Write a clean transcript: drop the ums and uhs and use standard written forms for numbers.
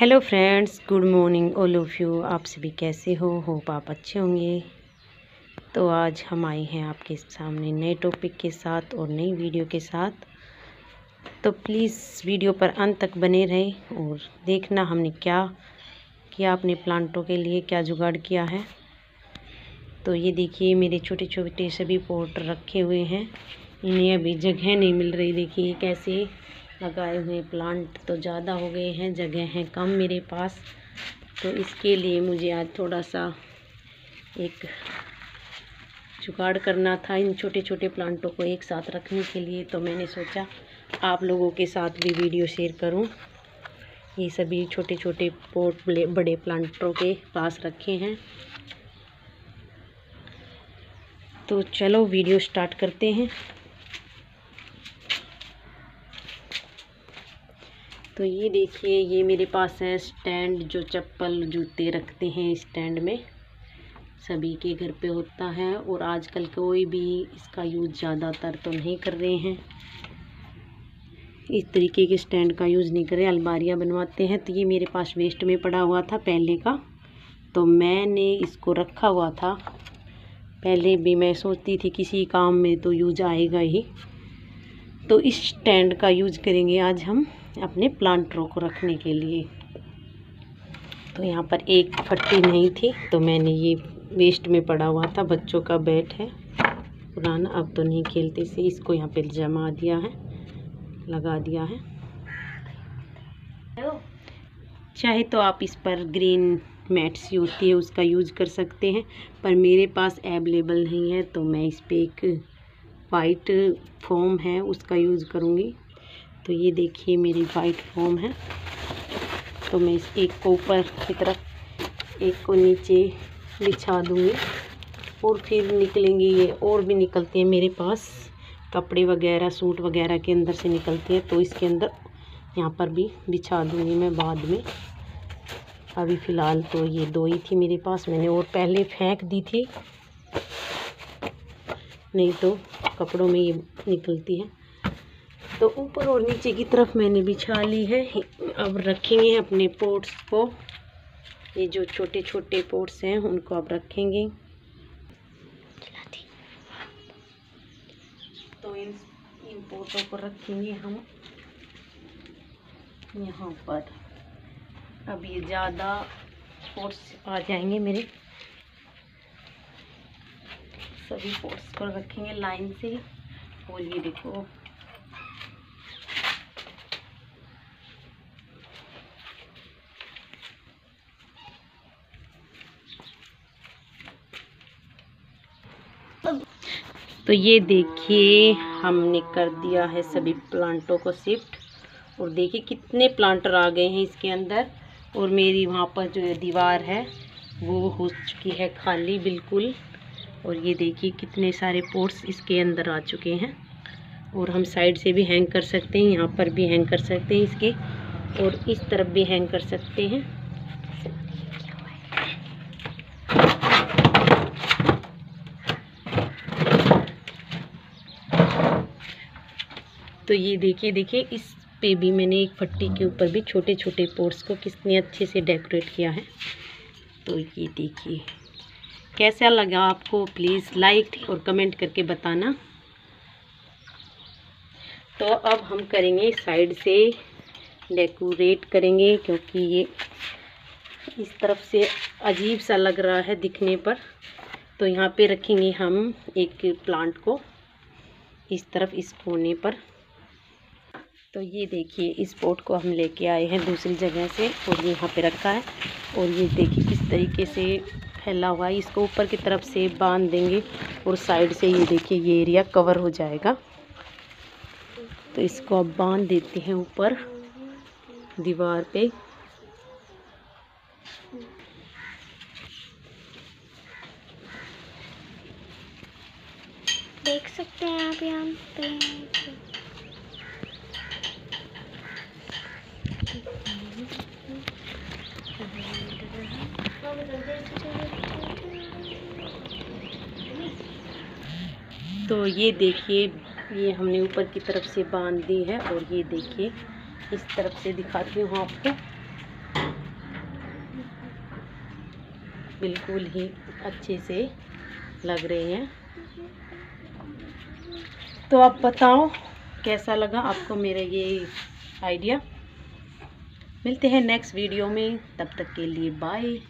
Hello friends, good morning all of you. आप सभी कैसे हो? होप आप अच्छे होंगे। तो आज हम आए हैं आपके सामने नए टॉपिक के साथ और नई वीडियो के साथ। तो प्लीज़ वीडियो पर अंत तक बने रहें और देखना हमने क्या किया, अपने प्लांटों के लिए क्या जुगाड़ किया है। तो ये देखिए, मेरे छोटे छोटे सभी पॉट रखे हुए हैं, इन्हें अभी जगह नहीं मिल रही। देखिए कैसे लगाए हुए प्लांट तो ज़्यादा हो गए हैं, जगह हैं कम मेरे पास। तो इसके लिए मुझे आज थोड़ा सा एक जुगाड़ करना था इन छोटे छोटे प्लांटों को एक साथ रखने के लिए। तो मैंने सोचा आप लोगों के साथ भी वीडियो शेयर करूं। ये सभी छोटे छोटे पॉट बड़े प्लांटों के पास रखे हैं। तो चलो वीडियो स्टार्ट करते हैं। तो ये देखिए, ये मेरे पास है स्टैंड, जो चप्पल जूते रखते हैं स्टैंड में, सभी के घर पे होता है। और आजकल कोई भी इसका यूज़ ज़्यादातर तो नहीं कर रहे हैं, इस तरीके के स्टैंड का यूज़ नहीं कर रहे, अलमारियाँ बनवाते हैं। तो ये मेरे पास वेस्ट में पड़ा हुआ था पहले का, तो मैंने इसको रखा हुआ था। पहले भी मैं सोचती थी किसी काम में तो यूज आएगा ही। तो इस स्टैंड का यूज़ करेंगे आज हम अपने प्लांटों को रखने के लिए। तो यहाँ पर एक फट्टी नहीं थी, तो मैंने ये वेस्ट में पड़ा हुआ था, बच्चों का बैट है पुराना, अब तो नहीं खेलते से, इसको यहाँ पे जमा दिया है, लगा दिया है। चाहे तो आप इस पर ग्रीन मैट्स होती है उसका यूज़ कर सकते हैं, पर मेरे पास अवेलेबल नहीं है, तो मैं इस पर एक वाइट फोम है उसका यूज़ करूँगी। तो ये देखिए मेरी वाइट फोम है, तो मैं इस एक को ऊपर की तरफ, एक को नीचे बिछा दूँगी और फिर निकलेंगे। ये और भी निकलते हैं मेरे पास, कपड़े वगैरह सूट वगैरह के अंदर से निकलते हैं, तो इसके अंदर यहाँ पर भी बिछा दूँगी मैं बाद में। अभी फ़िलहाल तो ये दो ही थी मेरे पास, मैंने और पहले फेंक दी थी, नहीं तो कपड़ों में ये निकलती है। तो ऊपर और नीचे की तरफ मैंने बिछा ली है। अब रखेंगे अपने पॉट्स को, ये जो छोटे छोटे पॉट्स हैं उनको अब रखेंगे। तो इन पॉटों को रखेंगे हम यहाँ पर। अब ये ज़्यादा पॉट्स आ जाएंगे मेरे, सभी पॉट्स को रखेंगे लाइन से। और ये देखो, तो ये देखिए हमने कर दिया है सभी प्लांटों को शिफ्ट। और देखिए कितने प्लांटर आ गए हैं इसके अंदर। और मेरी वहाँ पर जो दीवार है वो हो चुकी है खाली बिल्कुल। और ये देखिए कितने सारे पॉट्स इसके अंदर आ चुके हैं। और हम साइड से भी हैंग कर सकते हैं, यहाँ पर भी हैंग कर सकते हैं इसके, और इस तरफ भी हैंग कर सकते हैं। तो ये देखिए, देखिए इस पे भी मैंने एक पट्टी के ऊपर भी छोटे छोटे पॉट्स को किसने अच्छे से डेकोरेट किया है। तो ये देखिए कैसा लगा आपको, प्लीज़ लाइक और कमेंट करके बताना। तो अब हम करेंगे साइड से डेकोरेट करेंगे, क्योंकि ये इस तरफ से अजीब सा लग रहा है दिखने पर। तो यहाँ पे रखेंगे हम एक प्लांट को इस तरफ इस कोने पर। तो ये देखिए इस पॉट को हम लेके आए हैं दूसरी जगह से और ये यहाँ पे रखा है। और ये देखिए किस तरीके से फैला हुआ है, इसको ऊपर की तरफ से बांध देंगे और साइड से ये देखिए ये एरिया कवर हो जाएगा। तो इसको अब बांध देते हैं ऊपर दीवार पे। देख सकते हैं आप यहाँ पे। तो ये देखिए ये हमने ऊपर की तरफ से बांध दी है। और ये देखिए इस तरफ से दिखाती हूँ आपको। बिल्कुल ही अच्छे से लग रहे हैं। तो आप बताओ कैसा लगा आपको मेरा ये आइडिया। मिलते हैं नेक्स्ट वीडियो में, तब तक के लिए बाय।